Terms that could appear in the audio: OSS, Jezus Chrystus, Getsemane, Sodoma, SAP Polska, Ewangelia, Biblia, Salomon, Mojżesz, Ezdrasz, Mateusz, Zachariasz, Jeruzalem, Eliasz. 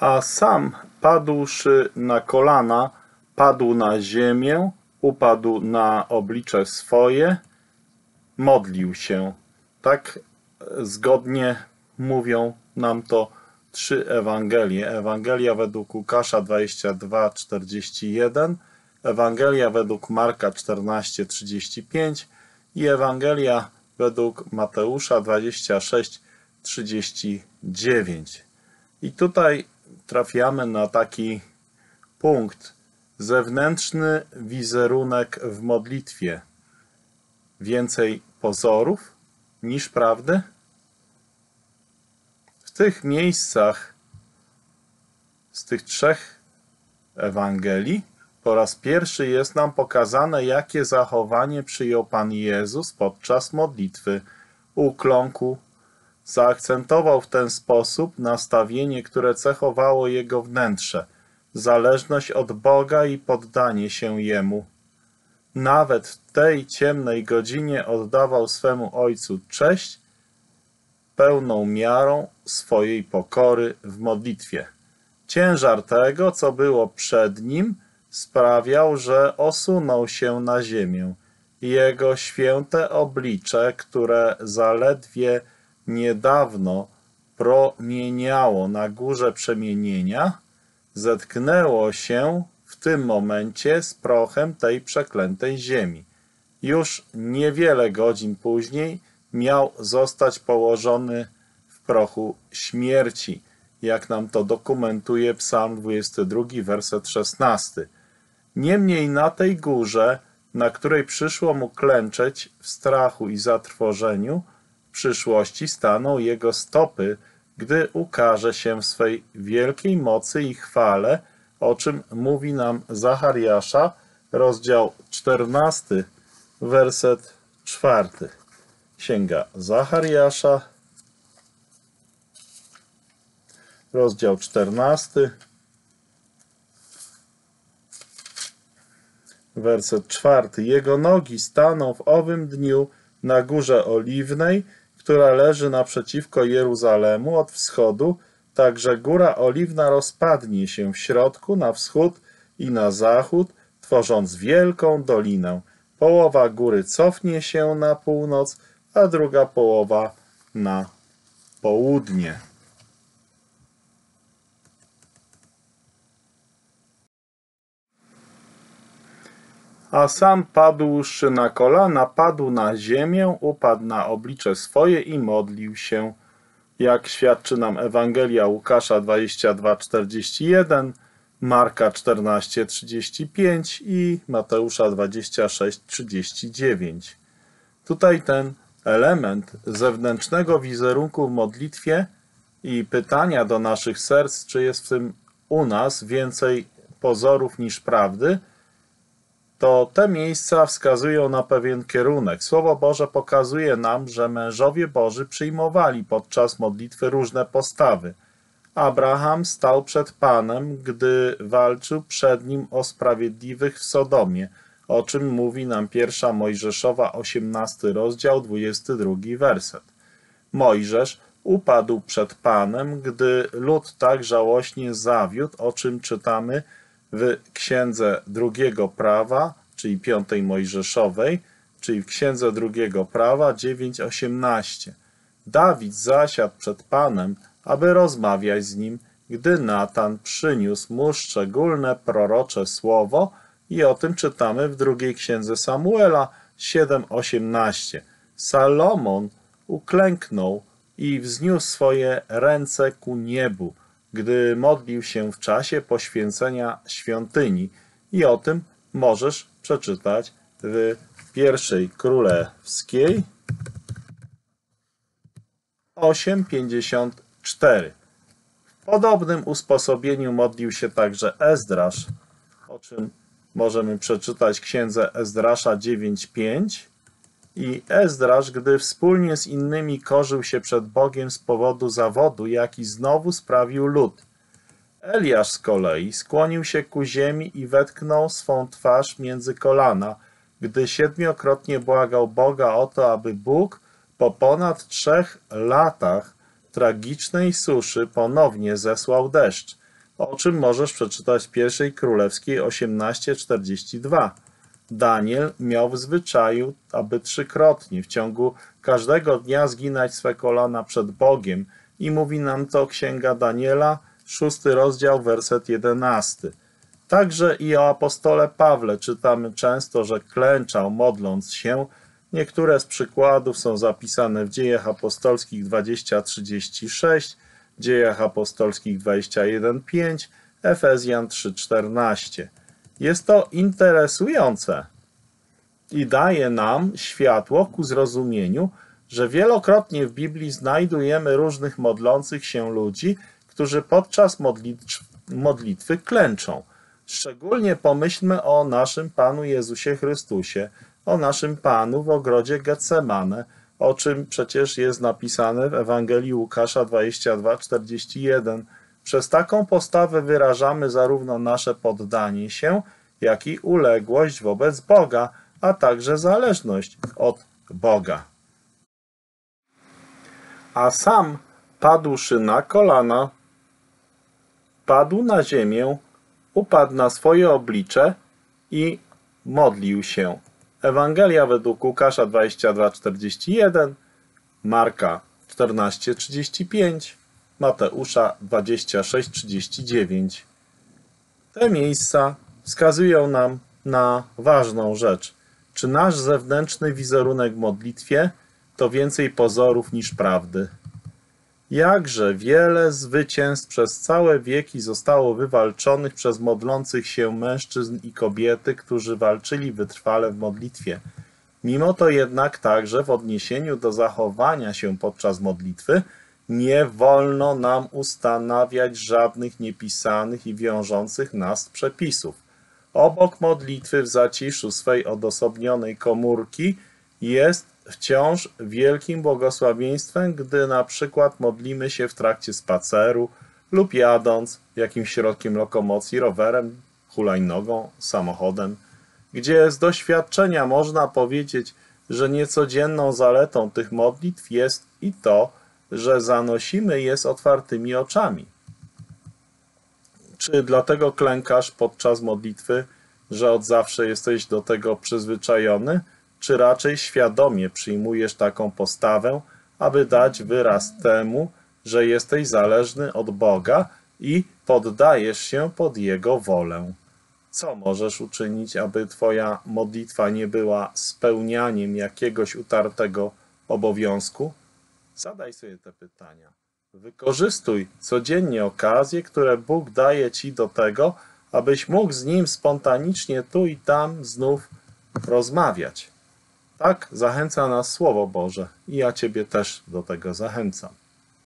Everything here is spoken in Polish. a sam padłszy na kolana, padł na ziemię, upadł na oblicze swoje, modlił się. Tak zgodnie mówią nam to trzy Ewangelie. Ewangelia według Łukasza 22:41, Ewangelia według Marka 14:35 i Ewangelia według Mateusza 26:39. I tutaj trafiamy na taki punkt, zewnętrzny wizerunek w modlitwie. Więcej pozorów niż prawdy? W tych miejscach z tych trzech Ewangelii po raz pierwszy jest nam pokazane, jakie zachowanie przyjął Pan Jezus podczas modlitwy. Ukląkł, zaakcentował w ten sposób nastawienie, które cechowało jego wnętrze, zależność od Boga i poddanie się Jemu. Nawet w tej ciemnej godzinie oddawał swemu Ojcu cześć pełną miarą swojej pokory w modlitwie. Ciężar tego, co było przed nim, sprawiał, że osunął się na ziemię. Jego święte oblicze, które zaledwie niedawno promieniało na górze przemienienia, zetknęło się w tym momencie z prochem tej przeklętej ziemi. Już niewiele godzin później miał zostać położony w prochu śmierci, jak nam to dokumentuje Psalm 22, werset 16. Niemniej na tej górze, na której przyszło mu klęczeć w strachu i zatrwożeniu, w przyszłości staną jego stopy, gdy ukaże się w swej wielkiej mocy i chwale, o czym mówi nam Zachariasza, rozdział 14, werset 4. Księga Zachariasza, rozdział 14, werset 4. Jego nogi staną w owym dniu na Górze Oliwnej, która leży naprzeciwko Jeruzalemu od wschodu, tak że Góra Oliwna rozpadnie się w środku, na wschód i na zachód, tworząc wielką dolinę. Połowa góry cofnie się na północ, a druga połowa na południe. A sam padłszy na kolana, padł na ziemię, upadł na oblicze swoje i modlił się. Jak świadczy nam Ewangelia Łukasza 22:41, Marka 14:35 i Mateusza 26:39. Tutaj ten element zewnętrznego wizerunku w modlitwie i pytania do naszych serc, czy jest w tym u nas więcej pozorów niż prawdy, to te miejsca wskazują na pewien kierunek. Słowo Boże pokazuje nam, że mężowie Boży przyjmowali podczas modlitwy różne postawy. Abraham stał przed Panem, gdy walczył przed Nim o sprawiedliwych w Sodomie, o czym mówi nam 1 Mojżeszowa, 18 rozdział, 22 werset. Mojżesz upadł przed Panem, gdy lud tak żałośnie zawiódł, o czym czytamy w Księdze Drugiego Prawa, czyli 5 Mojżeszowej, czyli w Księdze Drugiego Prawa 9:18. Dawid zasiadł przed Panem, aby rozmawiać z Nim, gdy Natan przyniósł mu szczególne prorocze słowo i o tym czytamy w drugiej Księdze Samuela 7:18. Salomon uklęknął i wzniósł swoje ręce ku niebu, gdy modlił się w czasie poświęcenia świątyni. I o tym możesz przeczytać w I Królewskiej 8:54. W podobnym usposobieniu modlił się także Ezdrasz, o czym możemy przeczytać w Księdze Ezdrasza 9:5. I Ezdrasz, gdy wspólnie z innymi korzył się przed Bogiem z powodu zawodu, jaki znowu sprawił lud. Eliasz z kolei skłonił się ku ziemi i wetknął swą twarz między kolana, gdy siedmiokrotnie błagał Boga o to, aby Bóg po ponad 3 latach tragicznej suszy ponownie zesłał deszcz. o czym możesz przeczytać w I Królewskiej 18:42. Daniel miał w zwyczaju, aby trzykrotnie w ciągu każdego dnia zginać swe kolana przed Bogiem i mówi nam to Księga Daniela, 6 rozdział, werset 11. Także i o apostole Pawle czytamy często, że klęczał, modląc się. Niektóre z przykładów są zapisane w Dziejach Apostolskich 20:36, Dziejach Apostolskich 21:5, Efezjan 3:14. Jest to interesujące i daje nam światło ku zrozumieniu, że wielokrotnie w Biblii znajdujemy różnych modlących się ludzi, którzy podczas modlitwy klęczą. Szczególnie pomyślmy o naszym Panu Jezusie Chrystusie, o naszym Panu w ogrodzie Getsemane, o czym przecież jest napisane w Ewangelii Łukasza 22:41. Przez taką postawę wyrażamy zarówno nasze poddanie się, jak i uległość wobec Boga, a także zależność od Boga. A sam, padłszy na kolana, padł na ziemię, upadł na swoje oblicze i modlił się. Ewangelia według Łukasza 22:41, Marka 14:35, Mateusza 26:39. Te miejsca wskazują nam na ważną rzecz. Czy nasz zewnętrzny wizerunek w modlitwie to więcej pozorów niż prawdy? Jakże wiele zwycięstw przez całe wieki zostało wywalczonych przez modlących się mężczyzn i kobiety, którzy walczyli wytrwale w modlitwie. Mimo to jednak także w odniesieniu do zachowania się podczas modlitwy nie wolno nam ustanawiać żadnych niepisanych i wiążących nas przepisów. Obok modlitwy w zaciszu swej odosobnionej komórki jest wciąż wielkim błogosławieństwem, gdy na przykład modlimy się w trakcie spaceru lub jadąc jakimś środkiem lokomocji, rowerem, hulajnogą, samochodem, gdzie z doświadczenia można powiedzieć, że niecodzienną zaletą tych modlitw jest i to, że zanosimy je z otwartymi oczami. Czy dlatego klękasz podczas modlitwy, że od zawsze jesteś do tego przyzwyczajony? Czy raczej świadomie przyjmujesz taką postawę, aby dać wyraz temu, że jesteś zależny od Boga i poddajesz się pod Jego wolę? Co możesz uczynić, aby Twoja modlitwa nie była spełnianiem jakiegoś utartego obowiązku? Zadaj sobie te pytania. Wykorzystuj codziennie okazje, które Bóg daje Ci do tego, abyś mógł z Nim spontanicznie tu i tam znów rozmawiać. Tak zachęca nas Słowo Boże i ja Ciebie też do tego zachęcam.